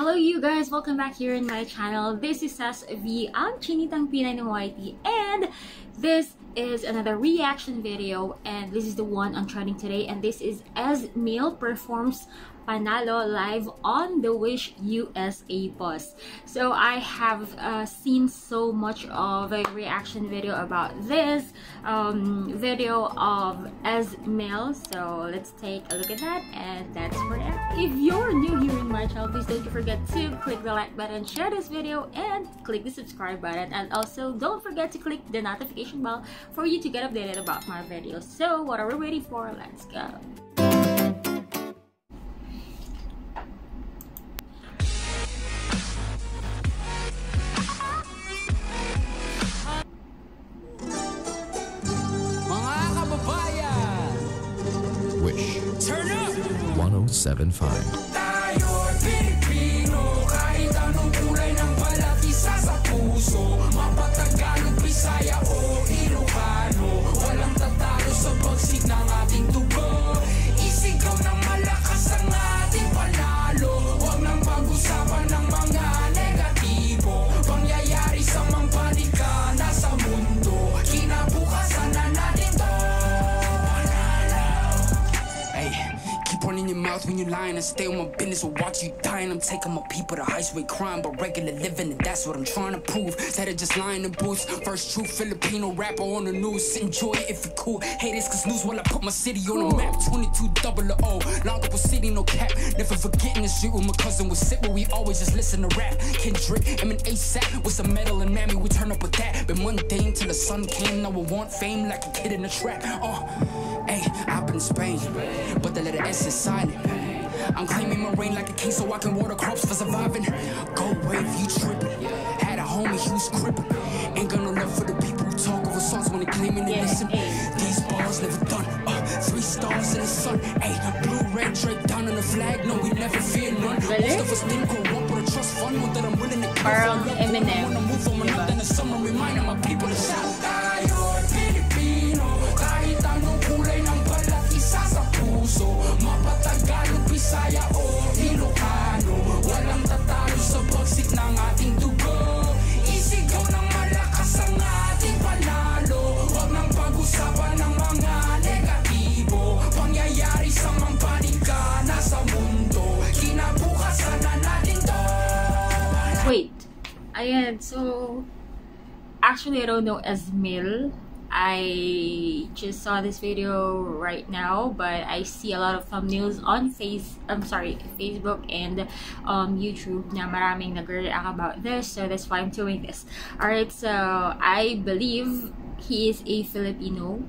Hello you guys! Welcome back here in my channel. This is SSV. I'm Chinitang Pinay Namuayti and this is another reaction video, and this is the one on trending today, and this is Ezekiel performs PANALO live on the Wish USA bus. So I have seen so much of a reaction video about this video of Ezekiel. So let's take a look at that, and that's for that. If you're new here in my channel, please don't forget to click the like button, share this video, and click the subscribe button, and also don't forget to click the notification bell for you to get updated about my videos. So what are we waiting for? Let's go. Wish. Turn up. 107.5. When you're lying, I stay on my business or watch you dying. I'm taking my people to highway crime, but regular living, and that's what I'm trying to prove. Instead of just lying in boots, first true Filipino rapper on the news. Enjoy it if you're cool. Hate this cause news while I put my city on the map. 2200, Longapur City, no cap. Never forgetting the street where my cousin was sit, where we always just listen to rap. Kendrick, Emin, ASAP with some metal and mammy, we turn up with that. Been mundane till the sun came, now I want fame like a kid in a trap. Hey, I've been in Spain, but the letter S is silent. I'm claiming my reign like a king so I can water crops for surviving. Go wave, you trippin'. Had a homie who's crippin'. Ain't got no love for the people who talk over songs when they claiming to listen. These bars never done. 3 stars in the sun. Hey, blue, red, draped down on the flag. No, we never fear none. Most of us didn't grow up with a trust fund that I'm willing to come for. I wanna move on another than the summer, reminding my people to shout. Wait, ayan, so actually I don't know Ezekiel. I just saw this video right now, but I see a lot of thumbnails on Facebook and YouTube na maraming nagre-react about this, so that's why I'm doing this. Alright, so I believe he is a Filipino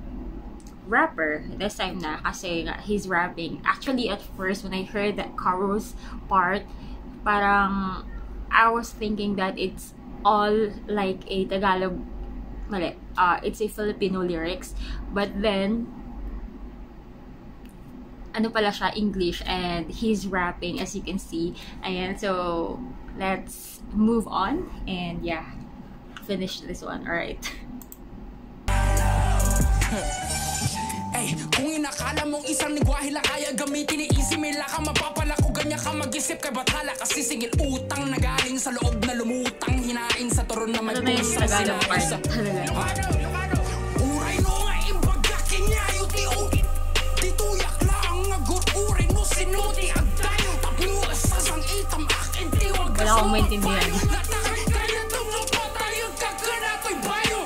rapper this time na kasi he's rapping. Actually, at first when I heard that chorus part, parang I was thinking that it's all like a Tagalog, it's a Filipino lyrics, but then ano pala siya, English, and he's rapping, as you can see. Ayan, so let's move on and yeah, finish this one. All right. Ay, kung inakala mong isang ligwahe lang kaya gamitin, iisimila ka, mapapala ko ganyan ka mag-isip kay batala, kasi singil utang na galing sa loob na lumutang, hinain sa turon na magpusang sinapasa. Uray no nga imbaga, kinyayo tiyo, tituyak lang agot, uray no sinuti, agdayo, tapno, asasang itam, akin tiwag, wala akong maintindihan. Kaya tumupatayo, kakanato'y bayo.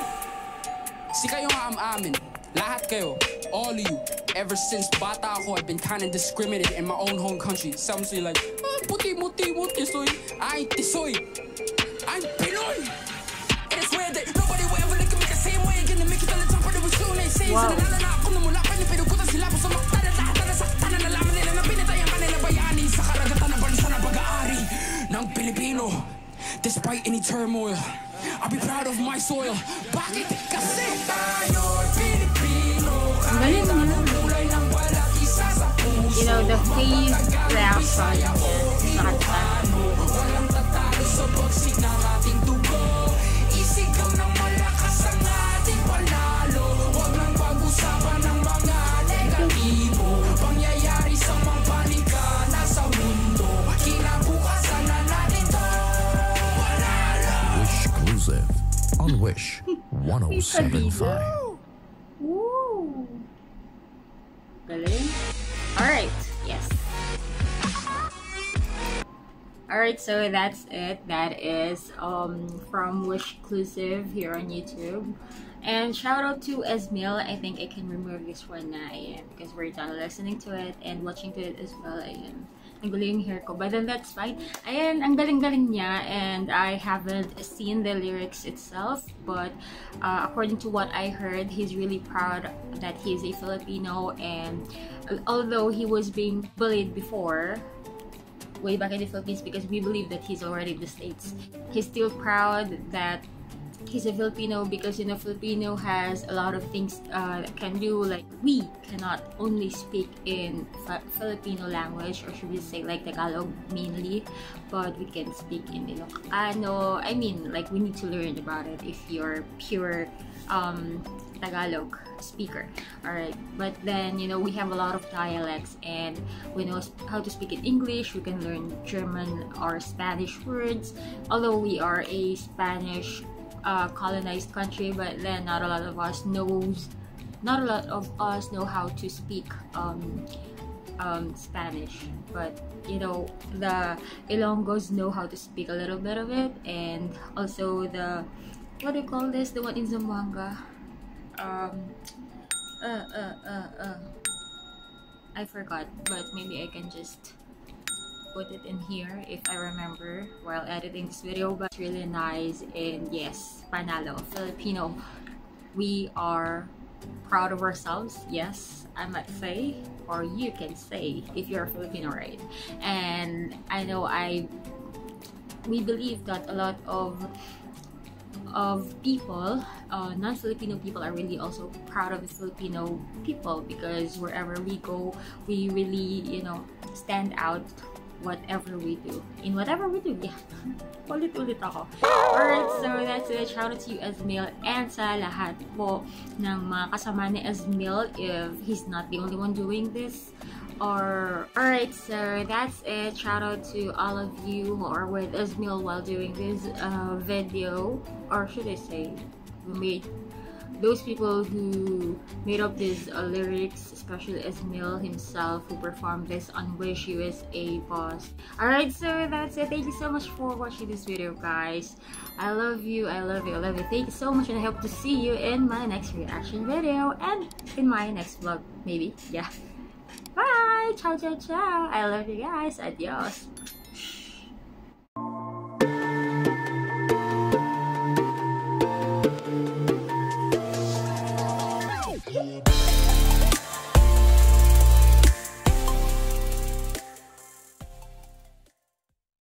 Si kayo nga am-amin, lahat kayo. All of you, ever since bata ako, I've been kind of discriminated in my own home country. Some say like, ah, puti, muti, muti, soy, ay, tisoy, I'm Pinoy. And it's weird that nobody will ever look at me the same way again. The Mickey Dunn and Tom Brady was soon, they say, and then I come to Mula, and if you go to Silapos, I'm not that, that's a tan and a lamin and a pinatayaman and a bayani, Sakaragatan, a Bansana Bagaari, Nang Filipino. Despite any turmoil, I'll be proud of my soil. Bakit kasi tayo Pilipino. You know, the face reaction is not that. Wish 107.5. Ooh. Galing. Alright, yes. Alright, so that's it. That is from Wishclusive here on YouTube. And shout out to Esmail. I think I can remove this one na, ayan, because we're done listening to it and watching to it as well. Ayan. Ang gulo yung hair ko. But then that's fine. Ayan, ang galing-galing niya. And I haven't seen the lyrics itself. But according to what I heard, he's really proud that he's a Filipino. And although he was being bullied before, way back in the Philippines, because we believe that he's already in the States, he's still proud that he's a Filipino, because, you know, Filipino has a lot of things can do. Like, we cannot only speak in Filipino language, or should we say like Tagalog mainly, but we can speak in Ilocano. I mean, like, we need to learn about it if you're pure Tagalog speaker. Alright, but then, you know, we have a lot of dialects, and we know how to speak in English. We can learn German or Spanish words, although we are a Spanish colonized country, but then not a lot of us know how to speak Spanish. But you know, the Ilonggos know how to speak a little bit of it, and also the, what do you call this, the one in Zamboanga, I forgot, but maybe I can just put it in here if I remember while editing this video. But it's really nice, and yes, Panalo, Filipino, we are proud of ourselves. Yes, I might say, or you can say if you're Filipino, right? And I know we believe that a lot of people, non-Filipino people, are really also proud of the Filipino people, because wherever we go, we really, you know, stand out. Whatever we do, in whatever we do, yeah. Ulit-ulit ako. Alright, so that's it. Shout out to you, Esmail, and sa lahat po ng mga kasama ni Esmail, if he's not the only one doing this. Or alright, so that's it. Shout out to all of you who are with Esmail while doing this video, or should I say, those people who made up these lyrics, especially Esmail himself, who performed this on Wish USA Boss. Alright, so that's it. Thank you so much for watching this video, guys. I love you, I love you, I love you. Thank you so much, and I hope to see you in my next reaction video and in my next vlog, maybe. Yeah. Bye! Ciao, ciao, ciao. I love you guys. Adios.